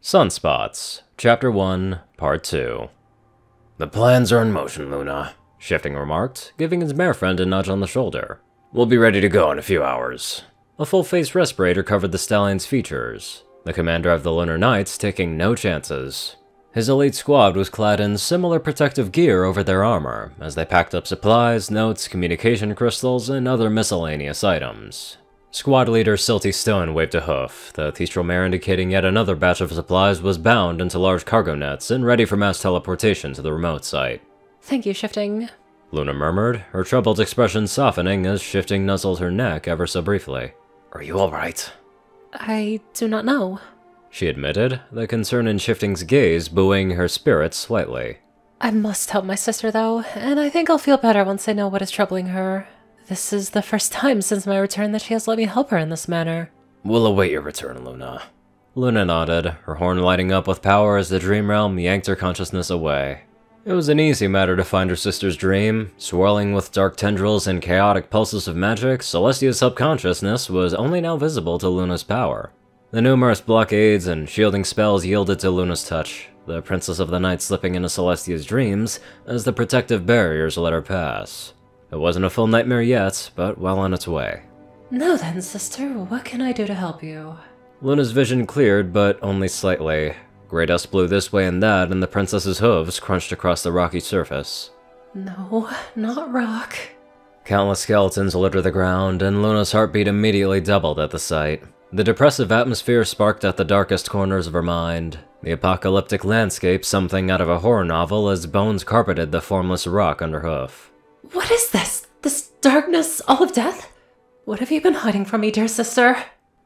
Sunspots, Chapter 1, Part 2. The plans are in motion, Luna, Shifting remarked, giving his bear friend a nudge on the shoulder. We'll be ready to go in a few hours. A full-face respirator covered the stallion's features, the commander of the Lunar Knights taking no chances. His elite squad was clad in similar protective gear over their armor, as they packed up supplies, notes, communication crystals, and other miscellaneous items. Squad leader Silty Stone waved a hoof, the Thestral Mare indicating yet another batch of supplies was bound into large cargo nets and ready for mass teleportation to the remote site. Thank you, Shifting, Luna murmured, her troubled expression softening as Shifting nuzzled her neck ever so briefly. Are you alright? I do not know, she admitted, the concern in Shifting's gaze buoying her spirits slightly. I must help my sister, though, and I think I'll feel better once I know what is troubling her. This is the first time since my return that she has let me help her in this manner. We'll await your return, Luna. Luna nodded, her horn lighting up with power as the dream realm yanked her consciousness away. It was an easy matter to find her sister's dream. Swirling with dark tendrils and chaotic pulses of magic, Celestia's subconsciousness was only now visible to Luna's power. The numerous blockades and shielding spells yielded to Luna's touch, the Princess of the Night slipping into Celestia's dreams as the protective barriers let her pass. It wasn't a full nightmare yet, but well on its way. Now then, sister, what can I do to help you? Luna's vision cleared, but only slightly. Grey dust blew this way and that, and the princess's hooves crunched across the rocky surface. No, not rock. Countless skeletons litter the ground, and Luna's heartbeat immediately doubled at the sight. The depressive atmosphere sparked at the darkest corners of her mind, the apocalyptic landscape something out of a horror novel as bones carpeted the formless rock underhoof. What is this? This darkness, all of death? What have you been hiding from me, dear sister?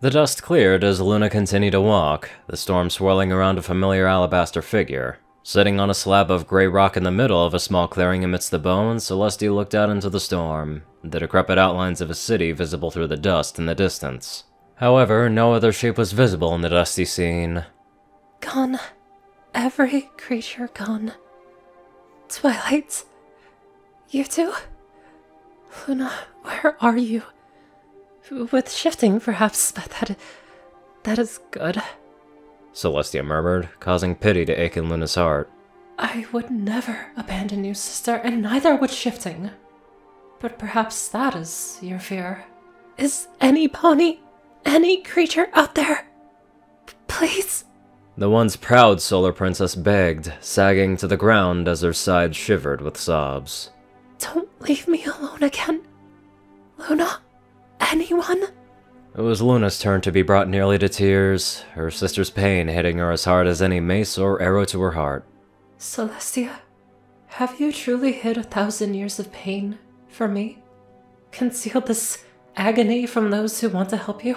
The dust cleared as Luna continued to walk, the storm swirling around a familiar alabaster figure. Sitting on a slab of grey rock in the middle of a small clearing amidst the bones, Celestia looked out into the storm, the decrepit outlines of a city visible through the dust in the distance. However, no other shape was visible in the dusty scene. Gone. Every creature gone. Twilight. You two? Luna, where are you? With Shifting, perhaps, but that is good, Celestia murmured, causing pity to ache in Luna's heart. I would never abandon you, sister, and neither would Shifting. But perhaps that is your fear. Is any pony, any creature out there? Please? The once proud Solar Princess begged, sagging to the ground as her sides shivered with sobs. Don't leave me alone again, Luna. Anyone? It was Luna's turn to be brought nearly to tears, her sister's pain hitting her as hard as any mace or arrow to her heart. Celestia, have you truly hid 1,000 years of pain from me? Concealed this agony from those who want to help you?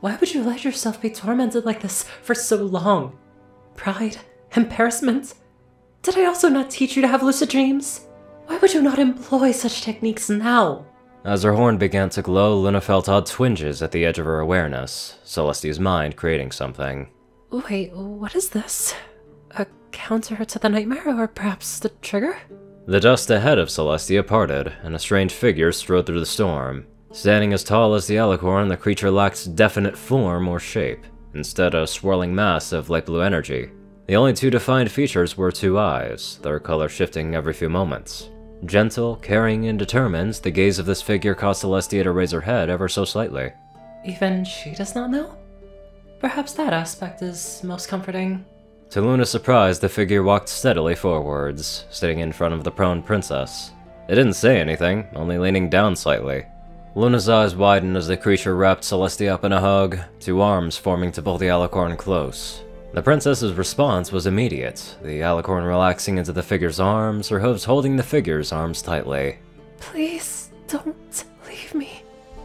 Why would you let yourself be tormented like this for so long? Pride, embarrassment? Did I also not teach you to have lucid dreams? Why would you not employ such techniques now? As her horn began to glow, Luna felt odd twinges at the edge of her awareness, Celestia's mind creating something. Wait, what is this? A counter to the nightmare, or perhaps the trigger? The dust ahead of Celestia parted, and a strange figure strode through the storm. Standing as tall as the alicorn, the creature lacked definite form or shape, instead a swirling mass of light blue energy. The only two defined features were two eyes, their color shifting every few moments. Gentle, caring, and determined, the gaze of this figure caused Celestia to raise her head ever so slightly. Even she does not know? Perhaps that aspect is most comforting. To Luna's surprise, the figure walked steadily forwards, sitting in front of the prone princess. It didn't say anything, only leaning down slightly. Luna's eyes widened as the creature wrapped Celestia up in a hug, two arms forming to pull the alicorn close. The princess's response was immediate, the alicorn relaxing into the figure's arms, her hooves holding the figure's arms tightly. Please, don't leave me.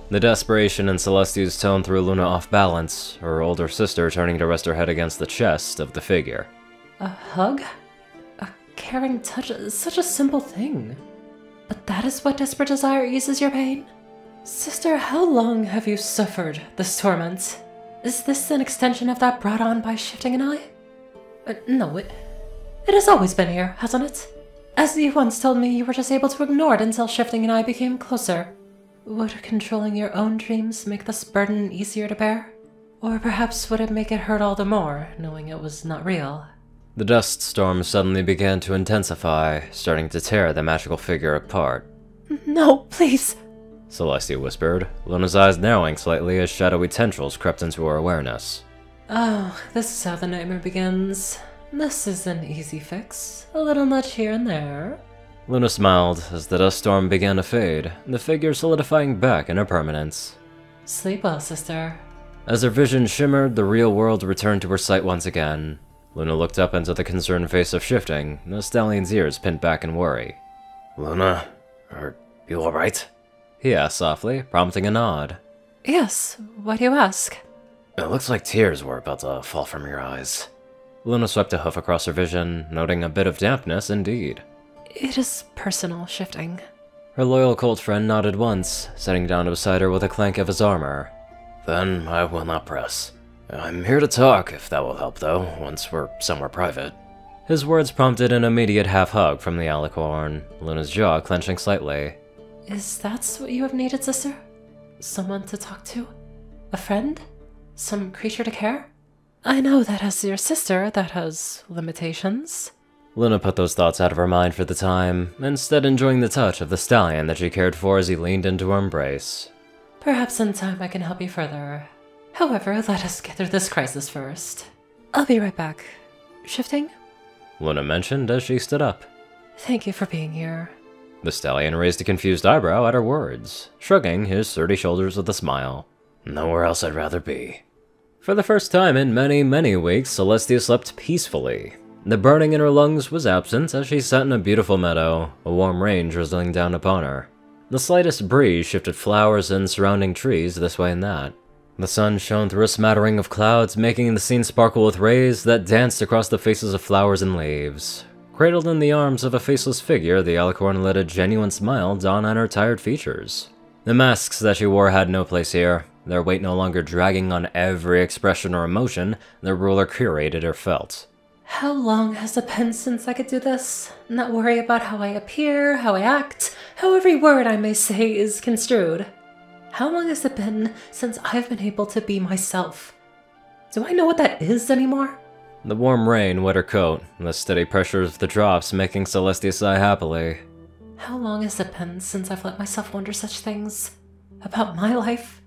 The desperation in Celestia's tone threw Luna off balance, her older sister turning to rest her head against the chest of the figure. A hug? A caring touch? Such a simple thing. But that is what desperate desire eases your pain? Sister, how long have you suffered this torment? Is this an extension of that brought on by Shifting an Eye? No, it has always been here, hasn't it? As you once told me, you were just able to ignore it until Shifting an Eye became closer. Would controlling your own dreams make this burden easier to bear? Or perhaps would it make it hurt all the more, knowing it was not real? The dust storm suddenly began to intensify, starting to tear the magical figure apart. No, please! Celestia whispered, Luna's eyes narrowing slightly as shadowy tendrils crept into her awareness. Oh, this is how the nightmare begins. This is an easy fix. A little nudge here and there. Luna smiled as the dust storm began to fade, the figure solidifying back into permanence. Sleep well, sister. As her vision shimmered, the real world returned to her sight once again. Luna looked up into the concerned face of Shifting, the stallion's ears pinned back in worry. Luna, are you alright? He asked softly, prompting a nod. Yes, why do you ask? It looks like tears were about to fall from your eyes. Luna swept a hoof across her vision, noting a bit of dampness indeed. It is personal, Shifting. Her loyal cult friend nodded once, sitting down beside her with a clank of his armor. Then I will not press. I'm here to talk, if that will help though, once we're somewhere private. His words prompted an immediate half-hug from the alicorn, Luna's jaw clenching slightly. Is that what you have needed, sister? Someone to talk to? A friend? Some creature to care? I know that as your sister, that has limitations. Luna put those thoughts out of her mind for the time, instead enjoying the touch of the stallion that she cared for as he leaned into her embrace. Perhaps in time I can help you further. However, let us get through this crisis first. I'll be right back. Shifting? Luna mentioned as she stood up. Thank you for being here. The stallion raised a confused eyebrow at her words, shrugging his sturdy shoulders with a smile. Nowhere else I'd rather be. For the first time in many, many weeks, Celestia slept peacefully. The burning in her lungs was absent as she sat in a beautiful meadow, a warm rain drizzling down upon her. The slightest breeze shifted flowers and surrounding trees this way and that. The sun shone through a smattering of clouds, making the scene sparkle with rays that danced across the faces of flowers and leaves. Cradled in the arms of a faceless figure, the alicorn let a genuine smile dawn on her tired features. The masks that she wore had no place here, their weight no longer dragging on every expression or emotion the ruler curated or felt. How long has it been since I could do this? Not worry about how I appear, how I act, how every word I may say is construed. How long has it been since I've been able to be myself? Do I know what that is anymore? The warm rain wet her coat, the steady pressure of the drops making Celestia sigh happily. How long has it been since I've let myself wonder such things? About my life?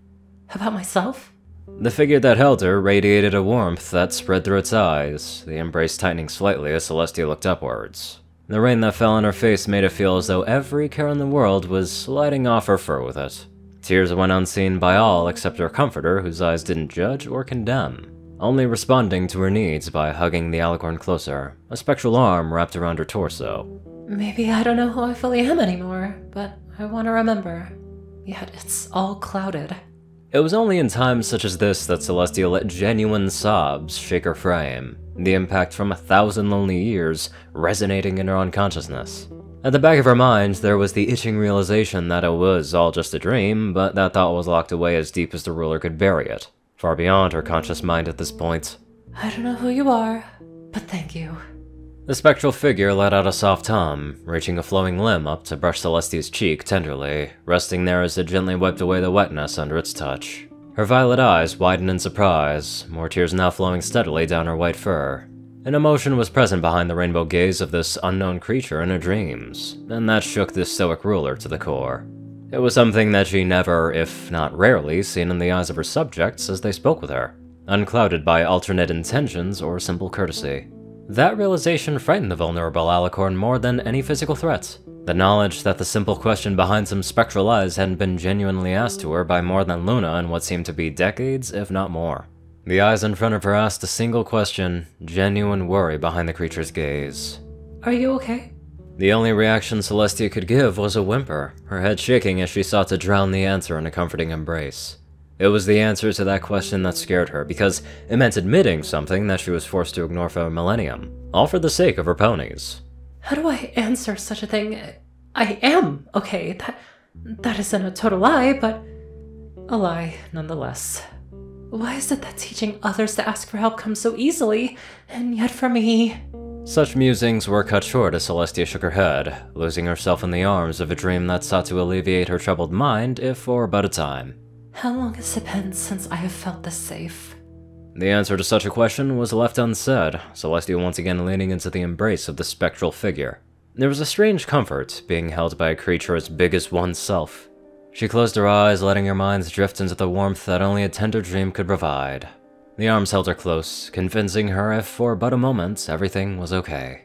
About myself? The figure that held her radiated a warmth that spread through its eyes, the embrace tightening slightly as Celestia looked upwards. The rain that fell on her face made it feel as though every care in the world was sliding off her fur with it. Tears went unseen by all except her comforter, whose eyes didn't judge or condemn, only responding to her needs by hugging the alicorn closer, a spectral arm wrapped around her torso. Maybe I don't know who I fully am anymore, but I want to remember. Yet it's all clouded. It was only in times such as this that Celestia let genuine sobs shake her frame, the impact from 1,000 lonely years resonating in her unconsciousness. At the back of her mind, there was the itching realization that it was all just a dream, but that thought was locked away as deep as the ruler could bury it, far beyond her conscious mind at this point. I don't know who you are, but thank you. The spectral figure let out a soft hum, reaching a flowing limb up to brush Celestia's cheek tenderly, resting there as it gently wiped away the wetness under its touch. Her violet eyes widened in surprise, more tears now flowing steadily down her white fur. An emotion was present behind the rainbow gaze of this unknown creature in her dreams, and that shook this stoic ruler to the core. It was something that she never, if not rarely, seen in the eyes of her subjects as they spoke with her, unclouded by alternate intentions or simple courtesy. That realization frightened the vulnerable alicorn more than any physical threat. The knowledge that the simple question behind some spectral eyes hadn't been genuinely asked to her by more than Luna in what seemed to be decades, if not more. The eyes in front of her asked a single question, genuine worry behind the creature's gaze. Are you okay? The only reaction Celestia could give was a whimper, her head shaking as she sought to drown the answer in a comforting embrace. It was the answer to that question that scared her, because it meant admitting something that she was forced to ignore for a millennium, all for the sake of her ponies. How do I answer such a thing? I am okay. That isn't a total lie, but a lie nonetheless. Why is it that teaching others to ask for help comes so easily, and yet for me? Such musings were cut short as Celestia shook her head, losing herself in the arms of a dream that sought to alleviate her troubled mind, if for but a time. How long has it been since I have felt this safe? The answer to such a question was left unsaid, Celestia once again leaning into the embrace of the spectral figure. There was a strange comfort being held by a creature as big as oneself. She closed her eyes, letting her minds drift into the warmth that only a tender dream could provide. The arms held her close, convincing her if for but a moment everything was okay.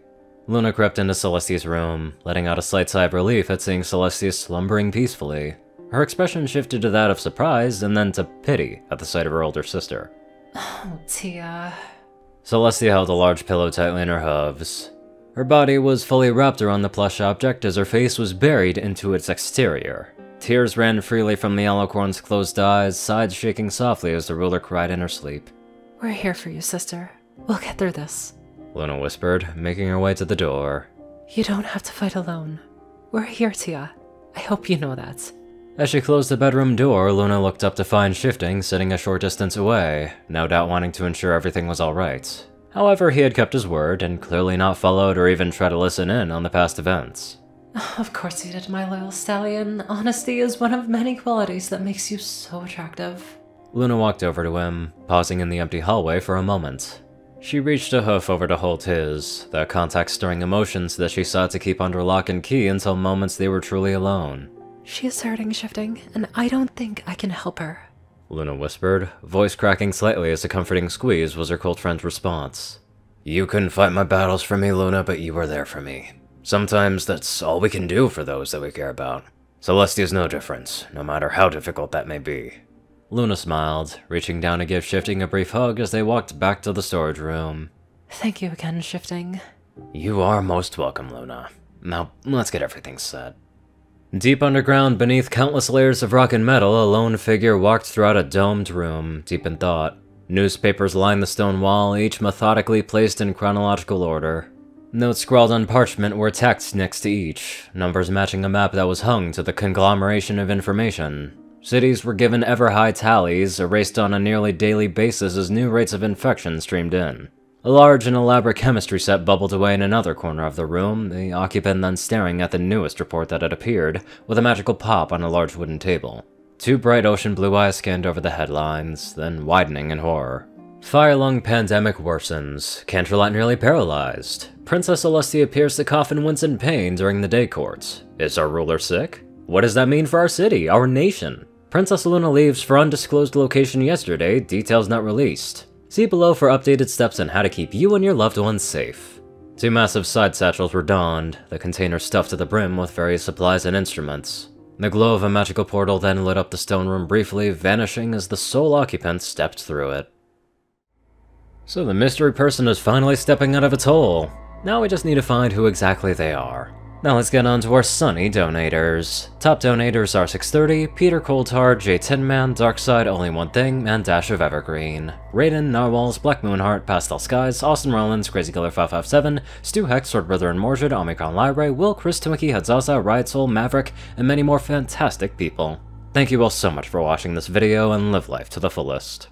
Luna crept into Celestia's room, letting out a slight sigh of relief at seeing Celestia slumbering peacefully. Her expression shifted to that of surprise and then to pity at the sight of her older sister. Oh, Tia. Celestia held a large pillow tightly in her hooves. Her body was fully wrapped around the plush object as her face was buried into its exterior. Tears ran freely from the Alicorn's closed eyes, sides shaking softly as the ruler cried in her sleep. We're here for you, sister. We'll get through this, Luna whispered, making her way to the door. You don't have to fight alone. We're here, Tia. I hope you know that. As she closed the bedroom door, Luna looked up to find Shifting sitting a short distance away, no doubt wanting to ensure everything was all right. However, he had kept his word and clearly not followed or even tried to listen in on the past events. Of course he did, my loyal stallion. Honesty is one of many qualities that makes you so attractive. Luna walked over to him, pausing in the empty hallway for a moment. She reached a hoof over to hold his, their contact stirring emotions that she sought to keep under lock and key until moments they were truly alone. She is hurting, Shifting, and I don't think I can help her, Luna whispered, voice cracking slightly as a comforting squeeze was her cold friend's response. You couldn't fight my battles for me, Luna, but you were there for me. Sometimes that's all we can do for those that we care about. Celestia's no different, no matter how difficult that may be. Luna smiled, reaching down to give Shifting a brief hug as they walked back to the storage room. Thank you again, Shifting. You are most welcome, Luna. Now, let's get everything set. Deep underground, beneath countless layers of rock and metal, a lone figure walked throughout a domed room, deep in thought. Newspapers lined the stone wall, each methodically placed in chronological order. Notes scrawled on parchment were tacked next to each, numbers matching a map that was hung to the conglomeration of information. Cities were given ever-high tallies, erased on a nearly daily basis as new rates of infection streamed in. A large and elaborate chemistry set bubbled away in another corner of the room, the occupant then staring at the newest report that had appeared, with a magical pop on a large wooden table. Two bright ocean blue eyes scanned over the headlines, then widening in horror. Fire-lung pandemic worsens, Canterlot nearly paralyzed. Princess Celestia appears to cough and wince in pain during the day court. Is our ruler sick? What does that mean for our city, our nation? Princess Luna leaves for undisclosed location yesterday, details not released. See below for updated steps on how to keep you and your loved ones safe. Two massive side satchels were donned, the container stuffed to the brim with various supplies and instruments. The glow of a magical portal then lit up the stone room briefly, vanishing as the sole occupant stepped through it. So the mystery person is finally stepping out of its hole. Now we just need to find who exactly they are. Now let's get on to our sunny donators. Top donators are 630, Peter Coldhard, J Tinman, Darkside, Only One Thing, and Dash of Evergreen. Raiden, Narwhals, Black Moonheart, Pastel Skies, Austin Rollins, Crazy Killer 557, Stu Hex, Sword Brother and Morjid, Omicron Library, Will, Chris, Timiki, Hadzaza, Riot Soul, Maverick, and many more fantastic people. Thank you all so much for watching this video and live life to the fullest.